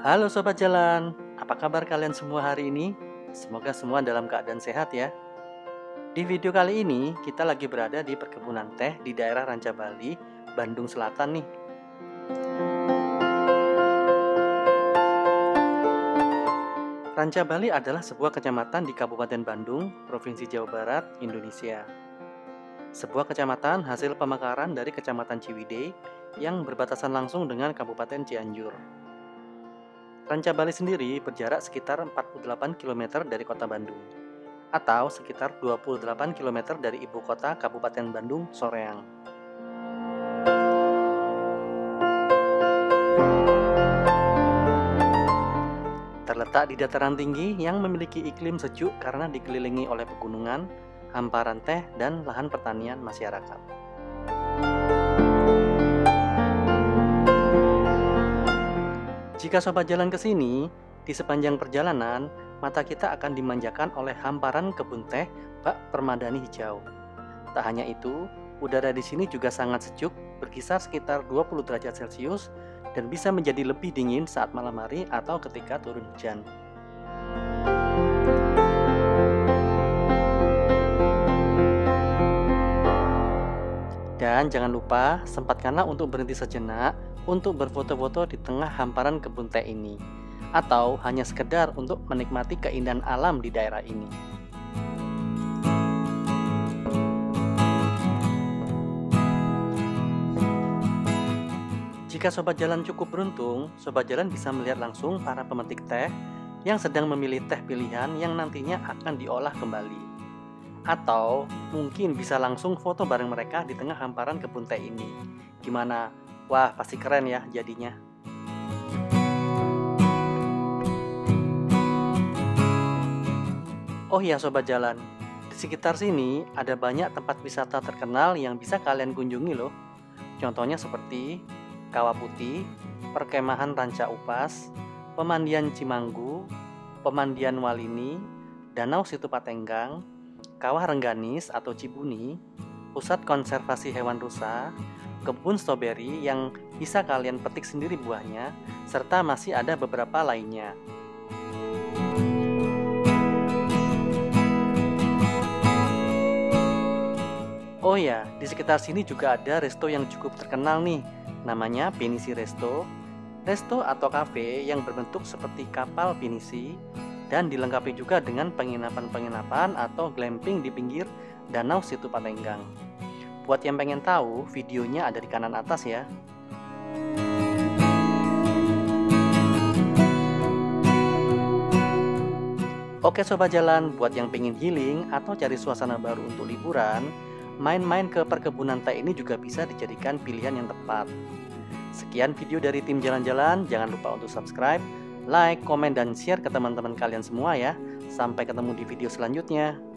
Halo Sobat Jalan, apa kabar kalian semua hari ini? Semoga semua dalam keadaan sehat ya. Di video kali ini, kita lagi berada di perkebunan teh di daerah Ranca Bali, Bandung Selatan nih. Ranca Bali adalah sebuah kecamatan di Kabupaten Bandung, Provinsi Jawa Barat, Indonesia. Sebuah kecamatan hasil pemekaran dari Kecamatan Ciwidey yang berbatasan langsung dengan Kabupaten Cianjur. Ranca Bali sendiri berjarak sekitar 48 km dari kota Bandung, atau sekitar 28 km dari ibu kota Kabupaten Bandung, Soreang. Terletak di dataran tinggi yang memiliki iklim sejuk karena dikelilingi oleh pegunungan, hamparan teh, dan lahan pertanian masyarakat. Jika Sobat Jalan ke sini, di sepanjang perjalanan, mata kita akan dimanjakan oleh hamparan kebun teh bak permadani hijau. Tak hanya itu, udara di sini juga sangat sejuk, berkisar sekitar 20 derajat Celcius, dan bisa menjadi lebih dingin saat malam hari atau ketika turun hujan. Dan jangan lupa, sempatkanlah untuk berhenti sejenak untuk berfoto-foto di tengah hamparan kebun teh ini, atau hanya sekedar untuk menikmati keindahan alam di daerah ini. Jika Sobat Jalan cukup beruntung, Sobat Jalan bisa melihat langsung para pemetik teh yang sedang memilih teh pilihan yang nantinya akan diolah kembali. Atau mungkin bisa langsung foto bareng mereka di tengah hamparan kebun teh ini. Gimana? Wah, pasti keren ya jadinya. Oh iya Sobat Jalan, di sekitar sini ada banyak tempat wisata terkenal yang bisa kalian kunjungi loh. Contohnya seperti Kawah Putih, Perkemahan Ranca Upas, Pemandian Cimanggu, Pemandian Walini, Danau Situ Patenggang, Kawah Rengganis atau Cibuni, Pusat Konservasi Hewan Rusa, kebun stroberi yang bisa kalian petik sendiri buahnya, serta masih ada beberapa lainnya. Oh ya, di sekitar sini juga ada resto yang cukup terkenal nih, namanya Pinisi Resto. Resto atau kafe yang berbentuk seperti kapal pinisi, dan dilengkapi juga dengan penginapan-penginapan atau glamping di pinggir Danau Situ Patenggang. Buat yang pengen tahu, videonya ada di kanan atas ya. Oke Sobat Jalan, buat yang pengen healing atau cari suasana baru untuk liburan, main-main ke perkebunan teh ini juga bisa dijadikan pilihan yang tepat. Sekian video dari tim Jalan-Jalan, jangan lupa untuk subscribe, like, komen, dan share ke teman-teman kalian semua ya. Sampai ketemu di video selanjutnya.